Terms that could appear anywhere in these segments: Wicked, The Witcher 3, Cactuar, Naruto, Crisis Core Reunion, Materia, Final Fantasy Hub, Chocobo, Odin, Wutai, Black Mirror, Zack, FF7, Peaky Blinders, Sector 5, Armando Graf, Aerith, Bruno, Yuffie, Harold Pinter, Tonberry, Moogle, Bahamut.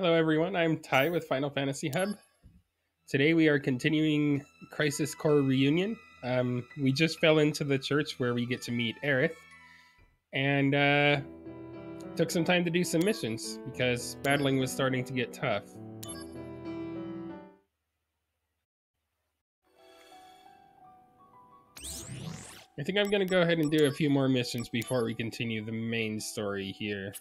Hello everyone, I'm Ty with Final Fantasy Hub. Today we are continuing Crisis Core Reunion. We just fell into the church where we get to meet Aerith, and took some time to do some missions because battling was starting to get tough. I think I'm going to go ahead and do a few more missions before we continue the main story here.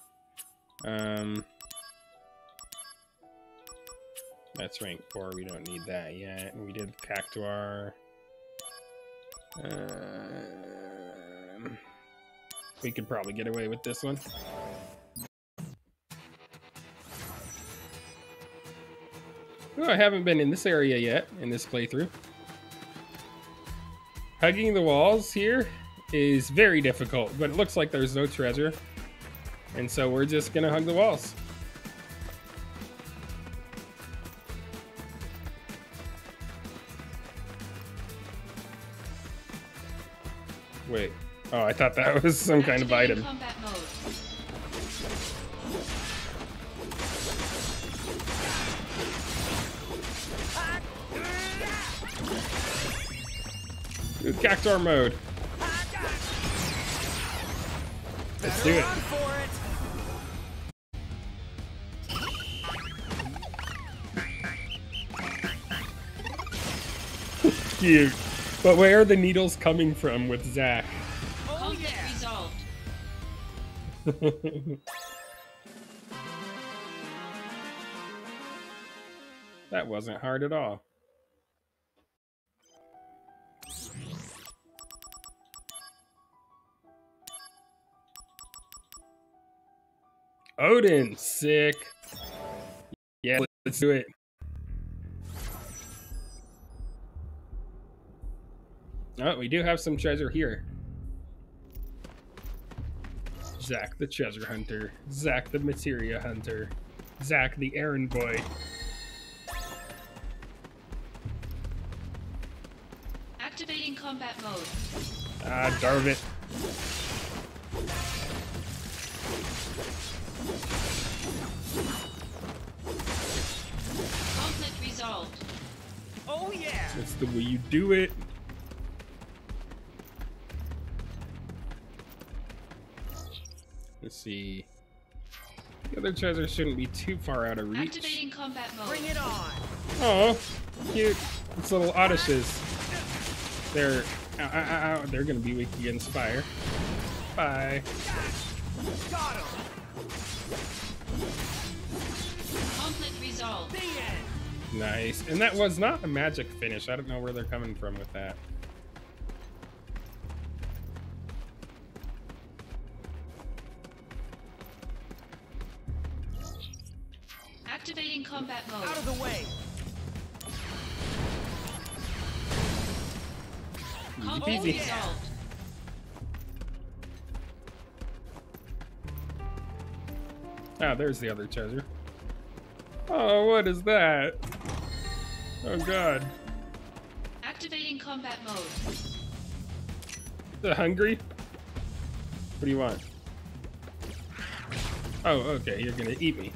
That's rank 4, we don't need that yet. We did Cactuar. We could probably get away with this one. Ooh, I haven't been in this area yet, in this playthrough. Hugging the walls here is very difficult, but it looks like there's no treasure. And so we're just gonna hug the walls. Wait. Oh, I thought that was some kind of item. Ooh, Cactuar mode. Let's do it. Cute. But where are the needles coming from with Zack? Oh, yeah. That wasn't hard at all. Odin, sick. Yeah, let's do it. Oh, we do have some treasure here. Zack the treasure hunter. Zack the materia hunter. Zack the errand boy. Activating combat mode. Ah, darn it. Conflict resolved. Oh yeah! That's the way you do it. Let's see. The other treasure shouldn't be too far out of reach. Activating combat mode. Bring it on. Oh, cute. It's little Oddishes. They're ow. They're gonna be weak against fire. Bye. Got him. Conflict resolved. Nice. And that was not a magic finish. I don't know where they're coming from with that. Activating combat mode. Out of the way. Combat resolved. Ah, there's the other treasure. Oh, what is that? Oh god. Activating combat mode. The hungry? What do you want? Oh, okay, you're gonna eat me.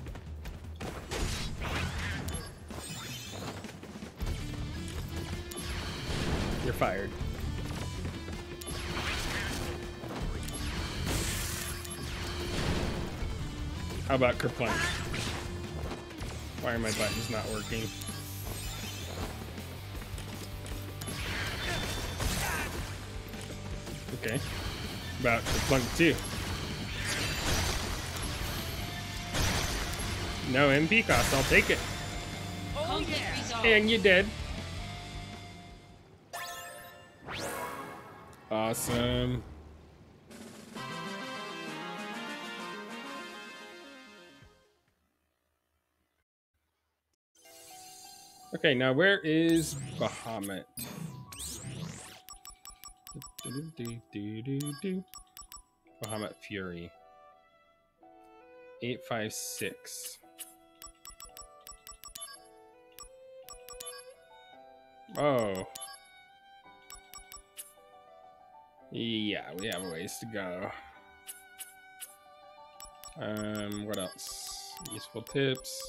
You're fired. How about Kerplunk? Why are my buttons not working? Okay. About Kerplunk too. No MP cost, I'll take it. Oh, yeah. And you're dead. Awesome. Okay, now where is Bahamut? Bahamut Fury. 856. Oh. Yeah, we have a ways to go. What else? Useful tips.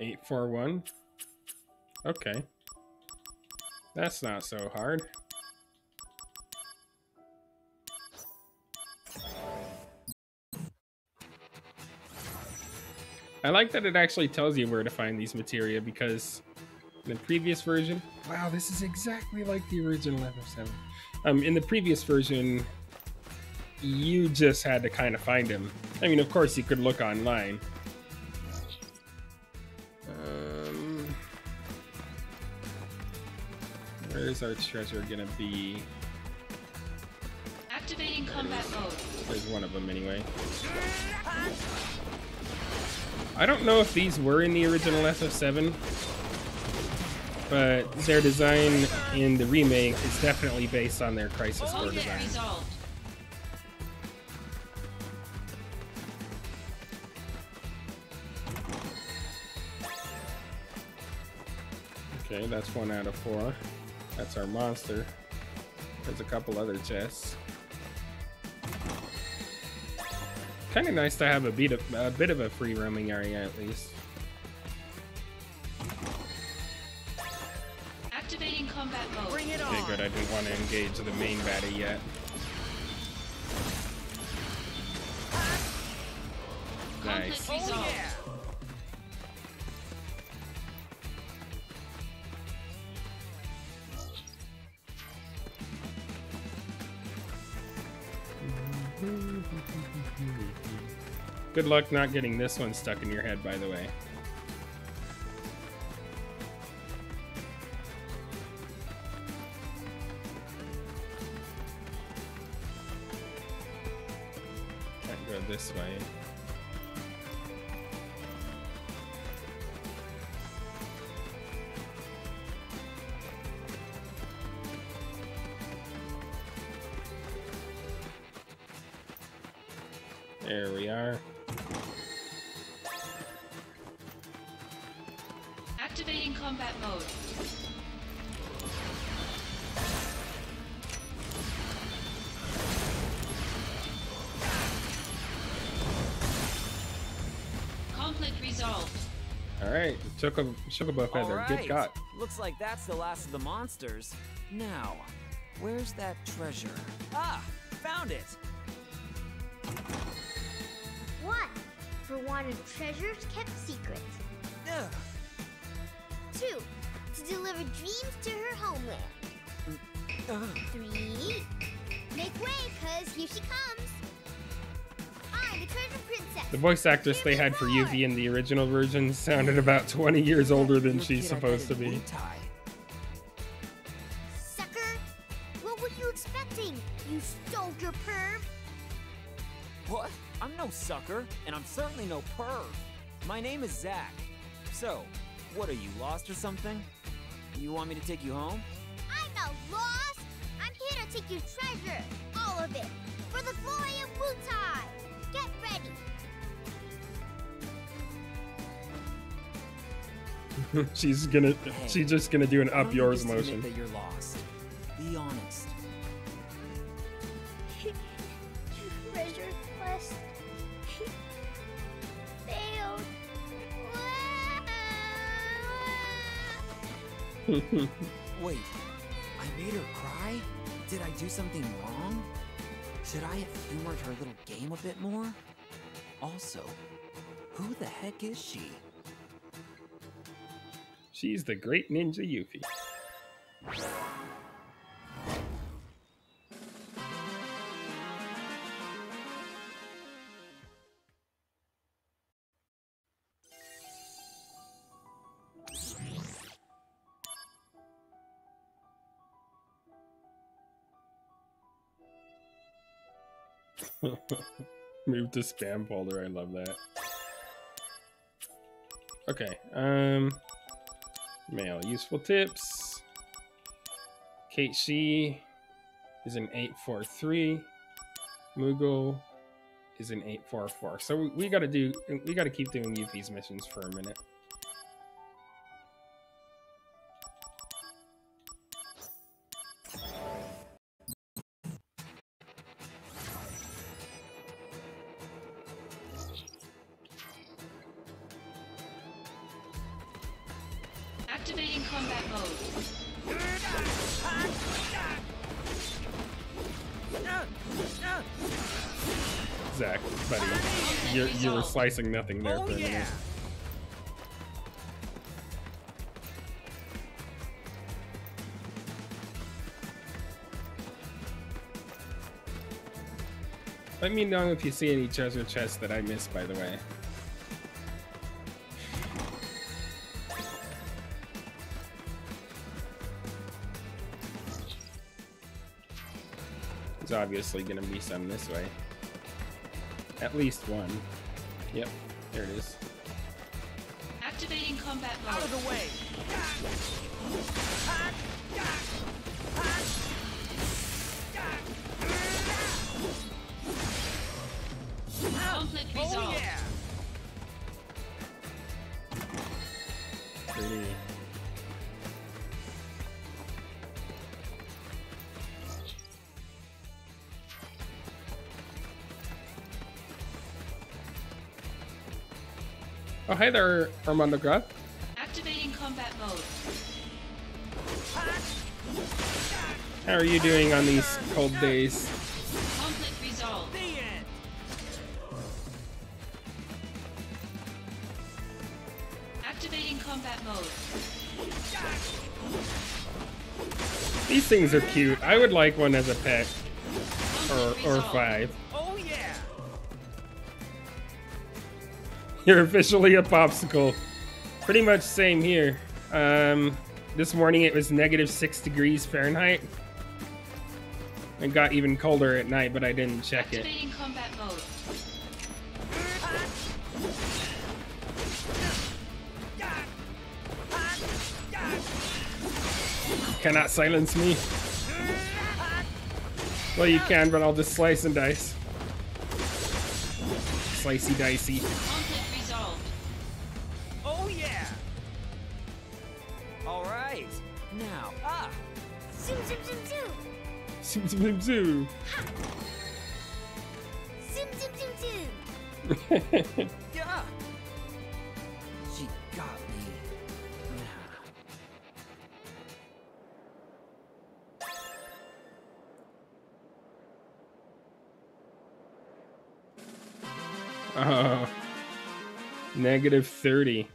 841. Okay. That's not so hard. I like that it actually tells you where to find these materia, because in the previous version... Wow, this is exactly like the original FF7. In the previous version, you just had to kind of find him. I mean, of course, you could look online. Where's our treasure gonna be? Activating combat mode. There's one of them anyway. I don't know if these were in the original FF7, but their design in the remake is definitely based on their Crisis Core design. Okay, that's 1 out of 4. That's our monster. There's a couple other chests. Kind of nice to have a bit of a free roaming area at least. Activating combat mode. Bring it on. Okay, good. I didn't want to engage the main baddie yet. Nice. Oh, yeah. Good luck not getting this one stuck in your head, by the way. Can't go this way. There we are. Activating combat mode. Conflict resolved. All right, Chocobo Feather, right. Get got. Looks like that's the last of the monsters. Now, where's that treasure? Ah, found it. One, for wanted treasures kept secret. Ugh. 2, to deliver dreams to her homeland. 3, make way, cause here she comes. I, the treasure princess. The voice actress they had for Yuffie in the original version sounded about 20 years older than she's supposed to be. Sucker, what were you expecting? You stalker perv. What? I'm no sucker, and I'm certainly no perv. My name is Zack. So, what are you, lost or something? You want me to take you home? I'm not lost! I'm here to take your treasure! All of it! For the glory of Wutai! Get ready! she's just gonna do an up yours motion. That you're lost. Be honest. Treasure quest failed. Wait, I made her cry? Did I do something wrong? Should I have humored her little game a bit more? Also, who the heck is she? She's the great ninja Yuffie. Move to spam folder. I love that. Okay. Mail. Useful tips. Kate She is an 843. Moogle is an 844. So we gotta keep doing Yuffie's missions for a minute. Activating combat mode. Zack, buddy, you were slicing nothing there for a minute. Let me know if you see any treasure chests that I missed, by the way. There's obviously gonna be some this way. At least one. Yep, there it is. Activating combat mode. Out of the way. Conflict resolved. Pretty. Oh, hey there, Armando Graf. Activating combat mode. How are you doing on these cold days? Conflict resolved. Activating combat mode. These things are cute. I would like one as a pet. Or five. You're officially a popsicle. Pretty much same here. This morning it was -6°F. It got even colder at night, but I didn't check it. Activating combat mode. You cannot silence me. Well, you can, but I'll just slice and dice. Slicey dicey. Now, zoom, zoom, zoom, zoom. Zoom, zoom, zoom, zoom. Zoom, zoom, zoom, zoom. Yeah. She got me. Nah. Oh, -30.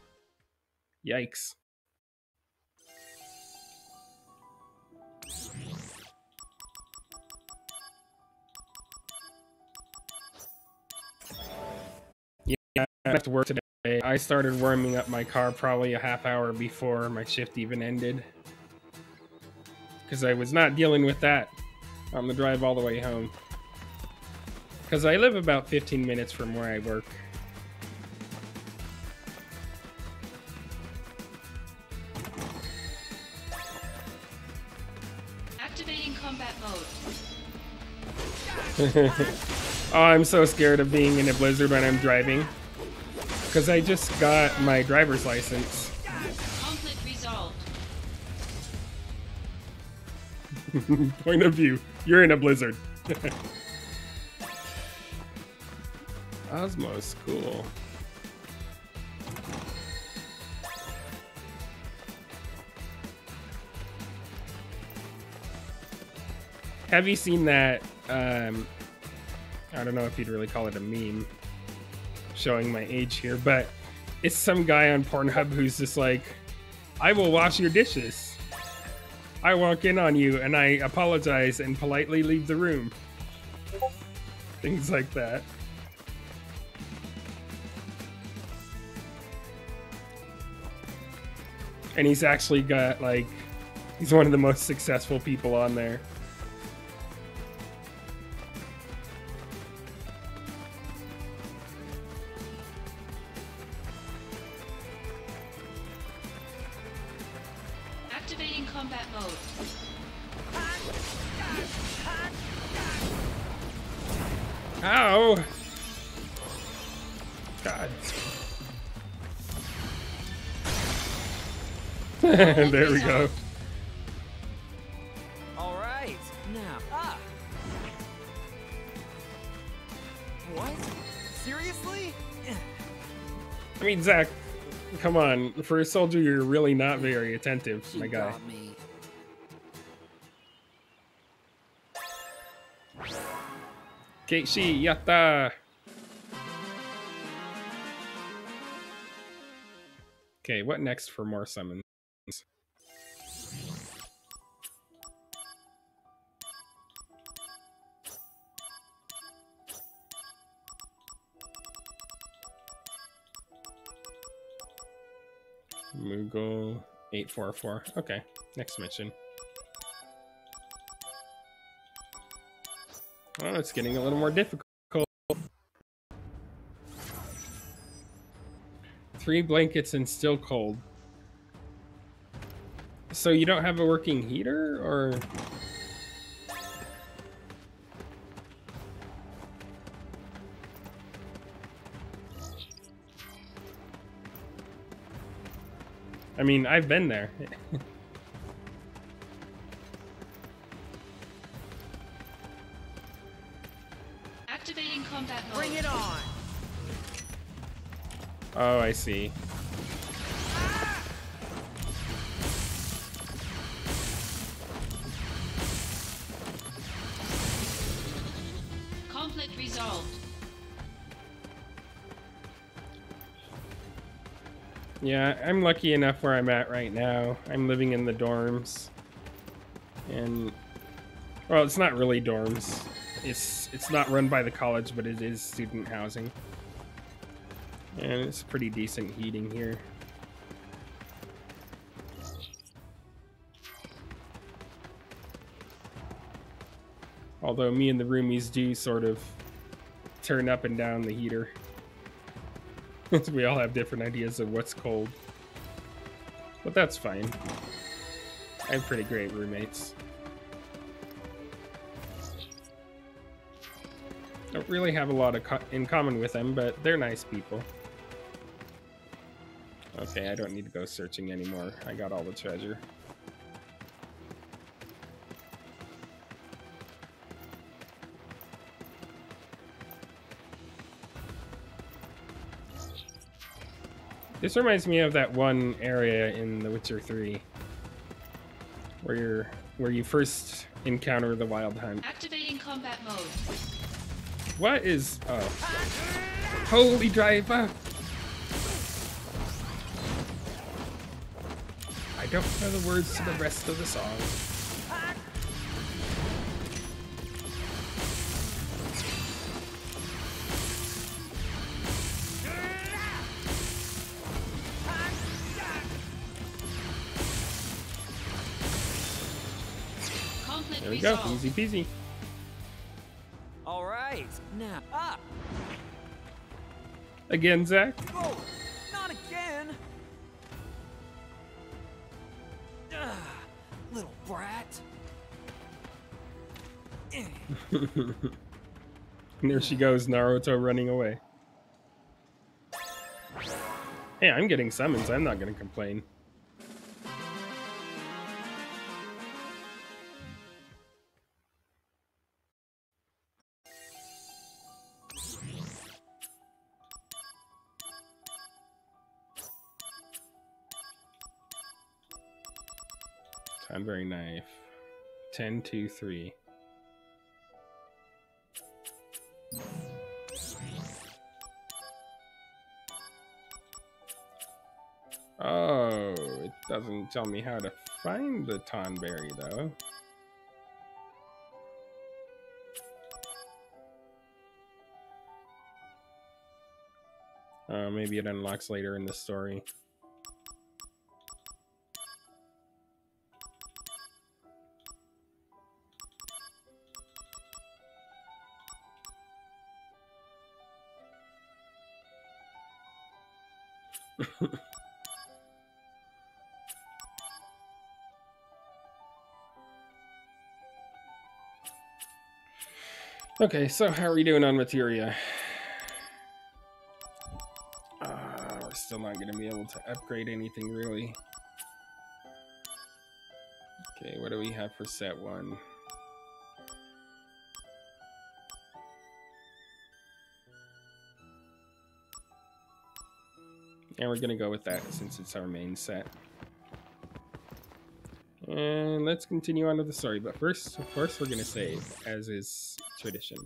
Yikes. I have to work today. I started warming up my car probably a half hour before my shift even ended, because I was not dealing with that on the drive all the way home, because I live about 15 minutes from where I work. Activating combat mode. Oh, I'm so scared of being in a blizzard when I'm driving. Because I just got my driver's license. Conflict resolved. Point of view. You're in a blizzard. Osmos, cool. Have you seen that? I don't know if you'd really call it a meme. Showing my age here, but it's some guy on Pornhub who's just like, I will wash your dishes. I walk in on you and I apologize and politely leave the room. Things like that. And he's actually got, like, he's one of the most successful people on there. There we go. All right. Now. Ah. What? Seriously? I mean, Zack, Come on, for a soldier, you're really not very attentive, my guy. Keishi, yatta! Okay, what next for more summons? Moogle 844. Okay, next mission. Oh, it's getting a little more difficult. 3 blankets and still cold. So you don't have a working heater, or? I mean, I've been there. Activating combat mode. Bring it on. Oh, I see. Ah! Conflict resolved. Yeah, I'm lucky enough where I'm at right now. I'm living in the dorms. And, well, it's not really dorms. It's not run by the college, but it is student housing. And it's pretty decent heating here. Although me and the roomies do sort of turn up and down the heater. We all have different ideas of what's cold. But that's fine. I have pretty great roommates. Don't really have a lot in common with them, but they're nice people. Okay, I don't need to go searching anymore. I got all the treasure. This reminds me of that one area in The Witcher 3 where you first encounter the Wild Hunt. Activating combat mode. What is holy driver? I don't know the words to the rest of the song. There we go, easy peasy. All right, now up. Again, Zack. Oh, not again. Ugh, little brat. And there she goes, Naruto running away. Hey, I'm getting summons. I'm not gonna complain. Tonberry knife. 10, 2, 3. Oh, it doesn't tell me how to find the Tonberry though. Maybe it unlocks later in the story. Okay, so how are we doing on materia? We're still not going to be able to upgrade anything really. Okay, what do we have for set 1? And we're gonna go with that since it's our main set. And let's continue on with the story, but first, of course, we're gonna save, as is tradition.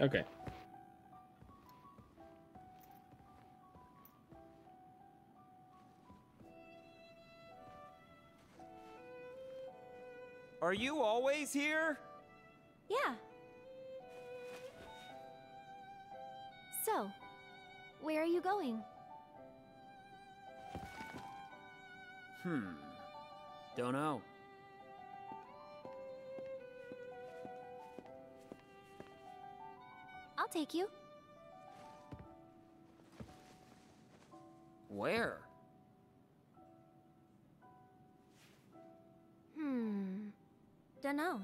Okay. Are you always here? Yeah. So, where are you going? Don't know. I'll take you. Where? Dunno.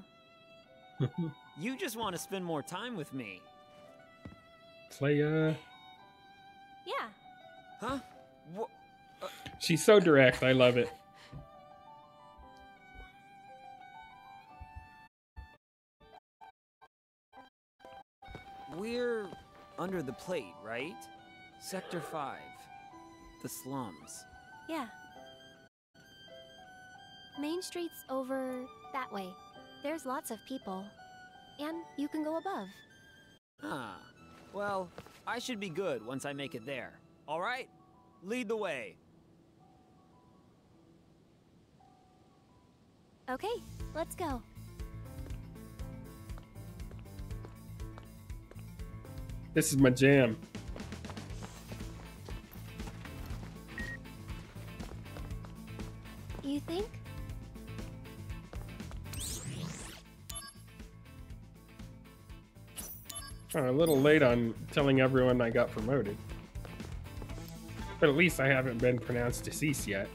You just want to spend more time with me. Player. Yeah. Huh? What? She's so direct. I love it. We're under the plate, right? Sector 5. The slums. Yeah. Main Street's over that way. There's lots of people. And you can go above. Ah. Well, I should be good once I make it there. All right? Lead the way. Okay, let's go. This is my jam. You think? I'm a little late on telling everyone I got promoted. But at least I haven't been pronounced deceased yet.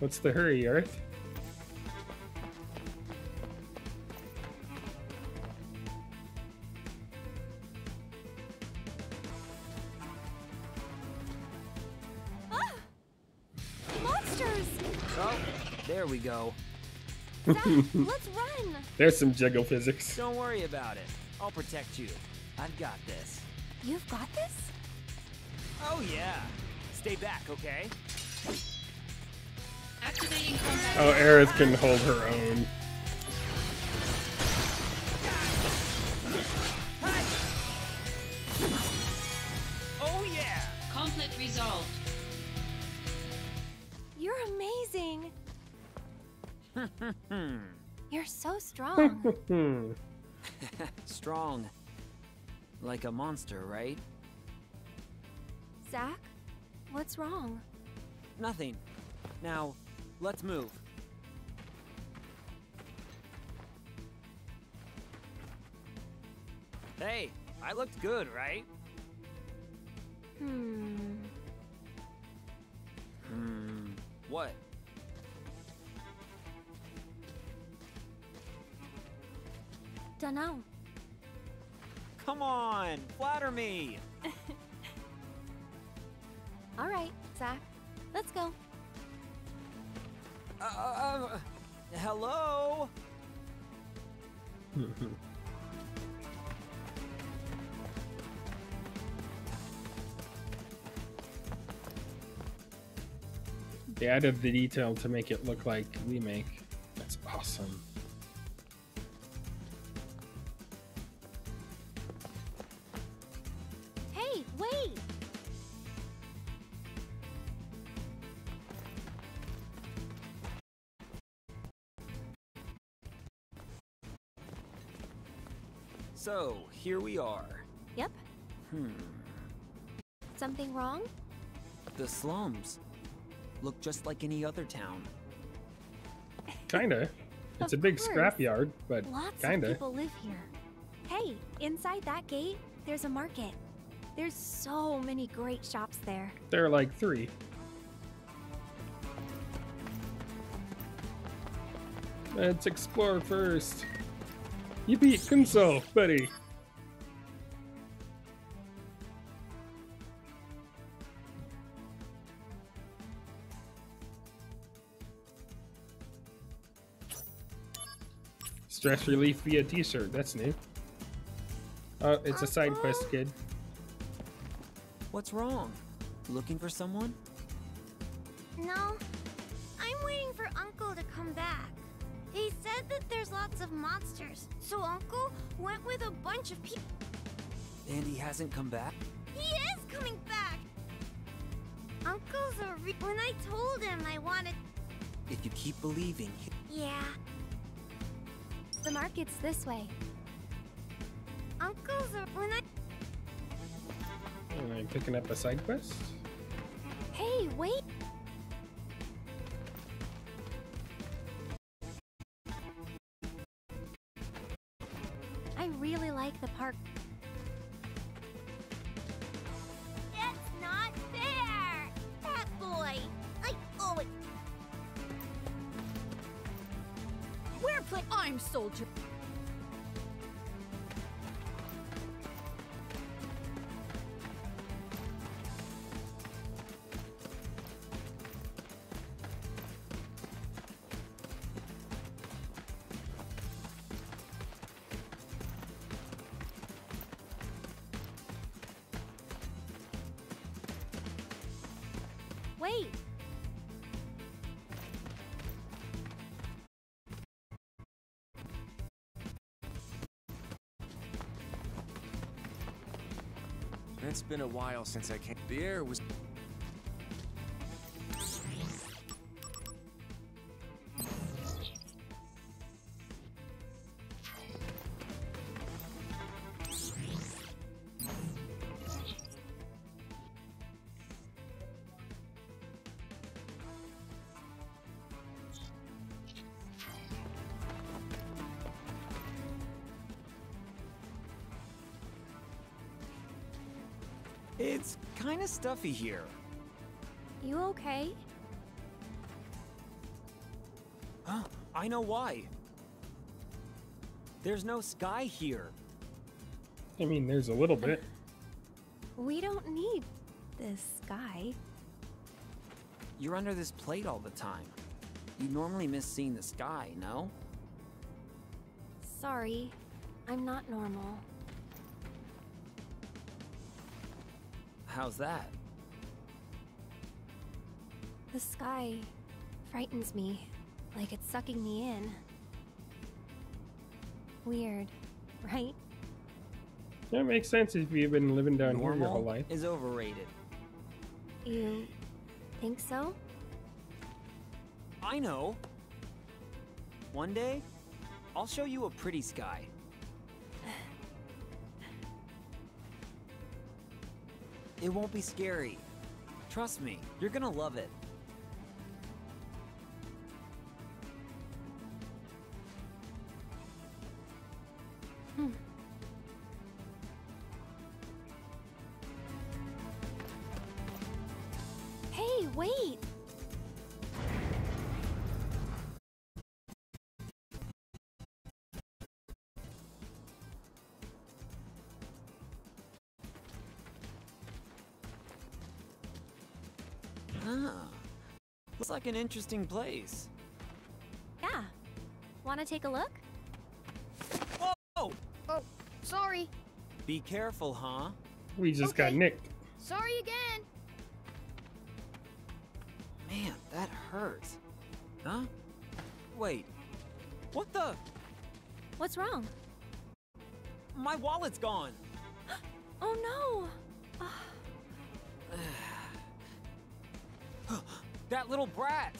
What's the hurry, Aerith? Ah! Monsters! Oh, there we go. Zack, let's run! There's some jiggle physics. Don't worry about it. I'll protect you. I've got this. You've got this? Oh yeah. Stay back, okay? Oh, Aerith can hold her own. Oh yeah! Conflict resolved. You're amazing. You're so strong. Strong. Like a monster, right? Zack, what's wrong? Nothing. Now, let's move. Hey, I looked good, right? What? Dunno. Come on, flatter me. All right, Zack, let's go. Hello? They added the detail to make it look like we make. That's awesome. Hey, wait! So, here we are. Yep. Something wrong? The slums look just like any other town. Kinda. It's a big scrapyard, but kinda. Lots of people live here. Hey, inside that gate, there's a market. There's so many great shops there. There are like 3. Let's explore first. You beat Kunso, buddy. Stress relief via t-shirt, that's new. Oh, it's a side quest, kid. What's wrong? Looking for someone? No. I'm waiting for Uncle to come back. He said that there's lots of monsters, so Uncle went with a bunch of people. And he hasn't come back? He is coming back! Uncle's a when I told him I wanted... If you keep believing... Yeah. The market's this way. Uncle's a when I... Am I picking up a side quest? Hey, wait! I really like the park. That's not fair! That boy! I owe it! We're playing. I'm soldier. It's been a while since I came. The air was... It's kind of stuffy here. You okay? Huh? I know why. There's no sky here. I mean, there's a little bit. We don't need this sky. You're under this plate all the time. You normally miss seeing the sky, no? Sorry, I'm not normal. How's that? The sky frightens me, like it's sucking me in. Weird, right? That makes sense if you've been living down here your whole life. Is overrated. You think so? I know. One day, I'll show you a pretty sky. It won't be scary. Trust me, you're gonna love it. Hey, wait! Looks like an interesting place. Yeah. Wanna take a look? Whoa! Oh, sorry. Be careful, huh? We just got nicked. Sorry again. Man, that hurts. Huh? Wait. What the? What's wrong? My wallet's gone. Oh no. That little brat!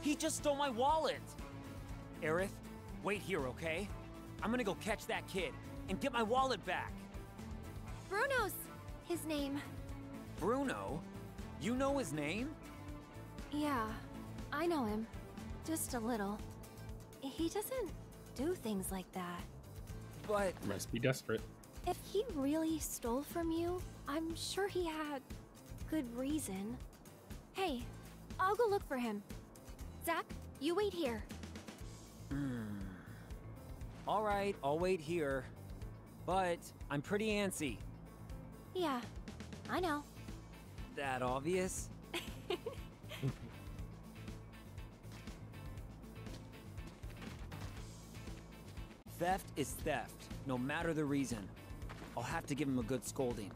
He just stole my wallet! Aerith, wait here, okay? I'm gonna go catch that kid and get my wallet back! Bruno's his name. Bruno? You know his name? Yeah, I know him. Just a little. He doesn't do things like that. But... must be desperate. If he really stole from you, I'm sure he had good reason. Hey, I'll go look for him. Zack, you wait here. All right, I'll wait here. But I'm pretty antsy. Yeah, I know. That obvious? Theft is theft, no matter the reason. I'll have to give him a good scolding.